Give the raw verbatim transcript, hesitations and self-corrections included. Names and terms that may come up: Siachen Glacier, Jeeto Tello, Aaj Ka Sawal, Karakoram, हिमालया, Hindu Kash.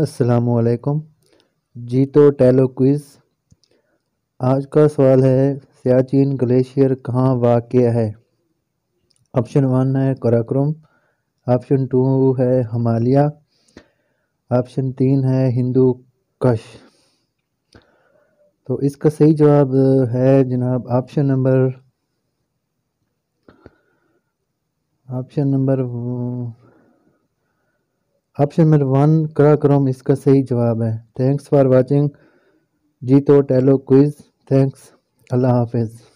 अस्सलामुअलैकुम। जीतो टैलो क्विज़। आज का सवाल है सियाचिन ग्लेशियर कहाँ वाक़िया है। ऑप्शन वन है कराकोरम, ऑप्शन टू है हिमालया, ऑप्शन तीन है हिंदू कश। तो इसका सही जवाब है जनाब option number option number option number one Karakoram इसका सही जवाब है। थैंक्स फॉर वाचिंग जीतो टैलो क्विज़। थैंक्स। अल्लाह हाफिज़।